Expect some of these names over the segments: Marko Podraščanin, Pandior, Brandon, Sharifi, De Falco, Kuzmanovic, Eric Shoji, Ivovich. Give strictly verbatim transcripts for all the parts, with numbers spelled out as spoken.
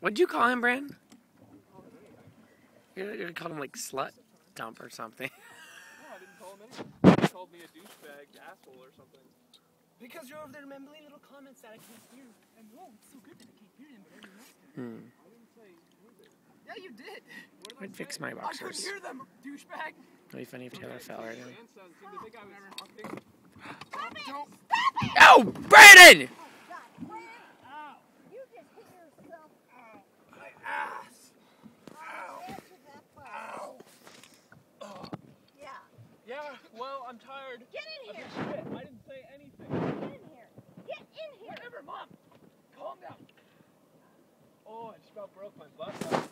What'd you call him, Brandon? You're gonna call him like slut dump or something. No, I didn't call him anything. He called me a douchebag, asshole, or something. Because you're over there mumbling little comments that I can't hear. And whoa, it's so good that I can't hear him. Hmm. I didn't say anything. Yeah, you did. What I'd fix my boxers. I couldn't hear them, douchebag. It'd be funny if Taylor okay, fell right in. Stop it! Stop it! No, Brandon! Well, I'm tired. Get in here! I shit. I didn't say anything. Get in here! Get in here! Whatever, Mom! Calm down. Oh, I just about broke my butt.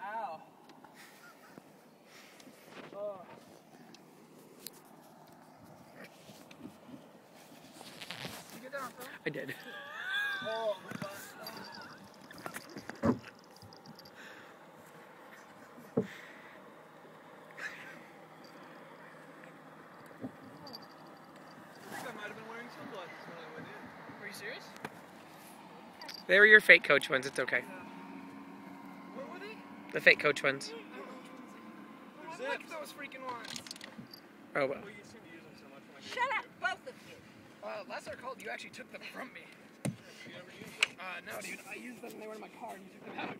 Ow. Oh. Did you get down, bro? I did. Oh, my butt. Serious? They were your fake coach ones, it's okay. Yeah. What were they? The fake coach ones. Oh, I like those freaking ones. Oh, well. Well, you seem to use them so much. Like shut up, both of you. Uh, last I called, you actually took them from me. You ever used them? Uh, no, dude. I used them and they were in my car and you took them out.